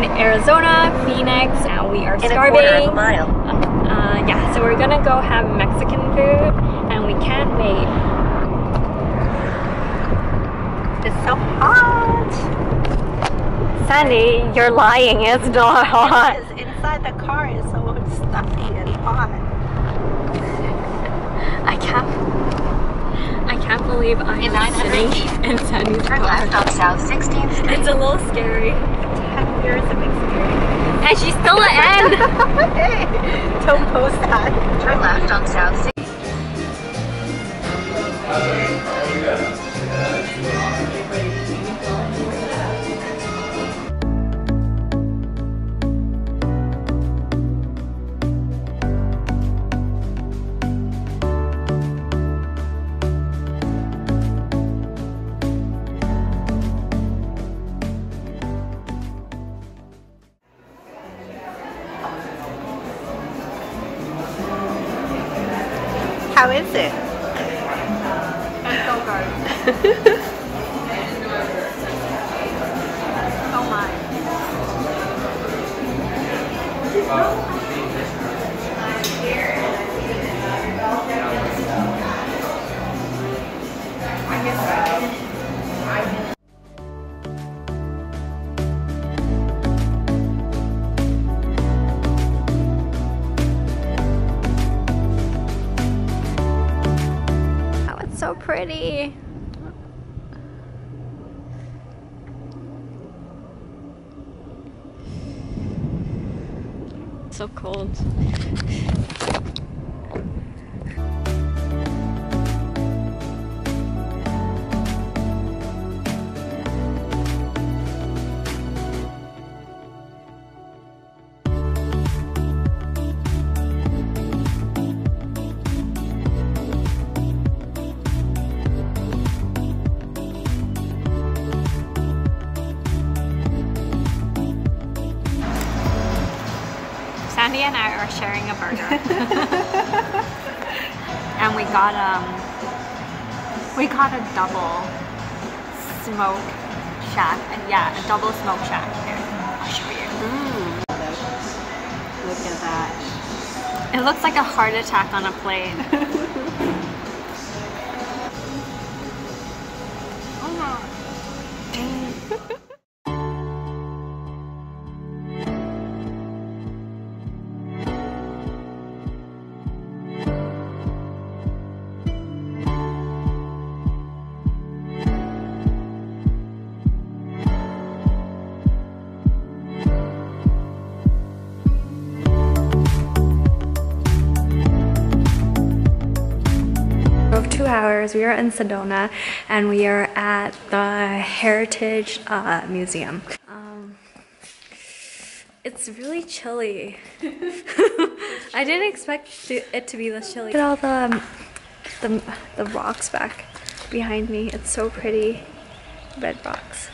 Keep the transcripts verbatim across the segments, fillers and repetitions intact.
in Arizona, Phoenix. Now we are starving. In a quarter of a mile. Uh, yeah, so we're gonna go have Mexican food, and we can't wait. It's so hot. Sandy, you're lying. It's not hot. It is. Inside the car is so stuffy and hot. I can't. I can't believe I'm sitting in Sandy's car. It's a little scary. ten years of experience. And she's still at N! Hey, don't post that. Turn left on South How is it? I'm so good. Oh my. I'm here. I guess I So pretty. So cold. Sandy and I are sharing a burger, and we got um we got a double smoke shack, and yeah, a double smoke shack. Here, I'll show you. Mm. Look at that! It looks like a heart attack on a plane. Oh no. Hours. We are in Sedona and we are at the Heritage uh, Museum. Um, it's really chilly. I didn't expect to, it to be this chilly. Look at all the, the, the rocks back behind me. It's so pretty. Red rocks.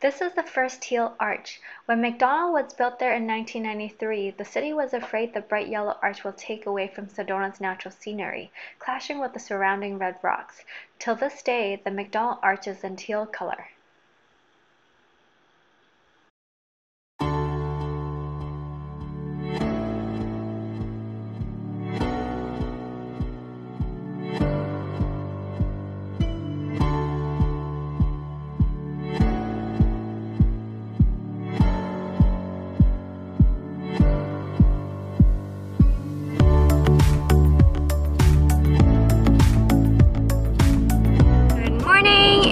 This is the first teal arch. When McDonald was built there in nineteen ninety-three, the city was afraid the bright yellow arch will take away from Sedona's natural scenery, clashing with the surrounding red rocks. Till this day, the McDonald arch is in teal color.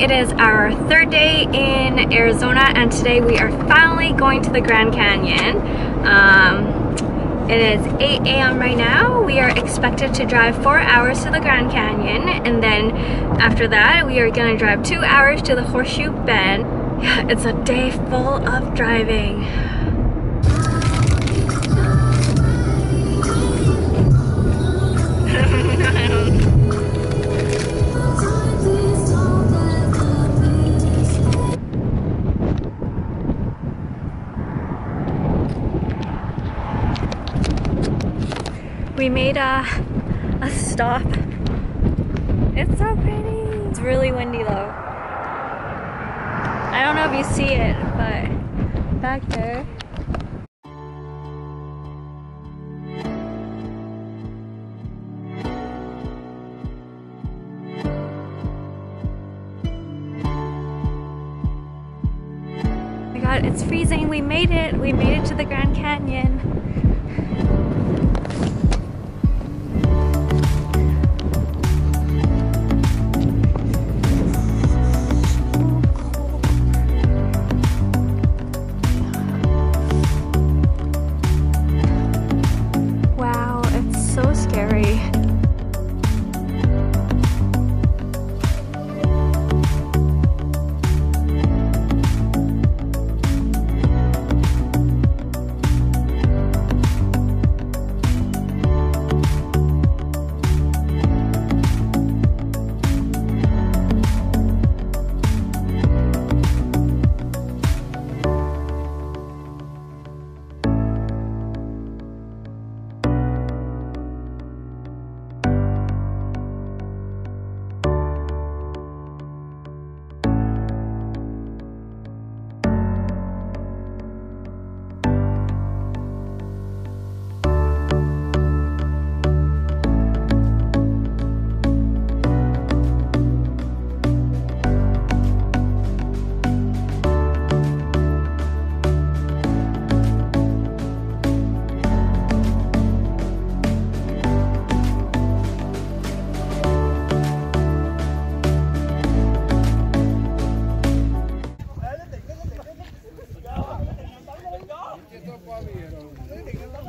It is our third day in Arizona, and today we are finally going to the Grand Canyon. Um, it is eight A M right now. We are expected to drive four hours to the Grand Canyon, and then after that we are going to drive two hours to the Horseshoe Bend. Yeah, it's a day full of driving. We made a, a stop. It's so pretty. It's really windy though. probably see it, but back there. Oh my god, it's freezing. We made it. We made it to the Grand Canyon.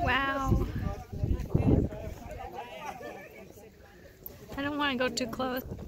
Wow. I don't want to go too close.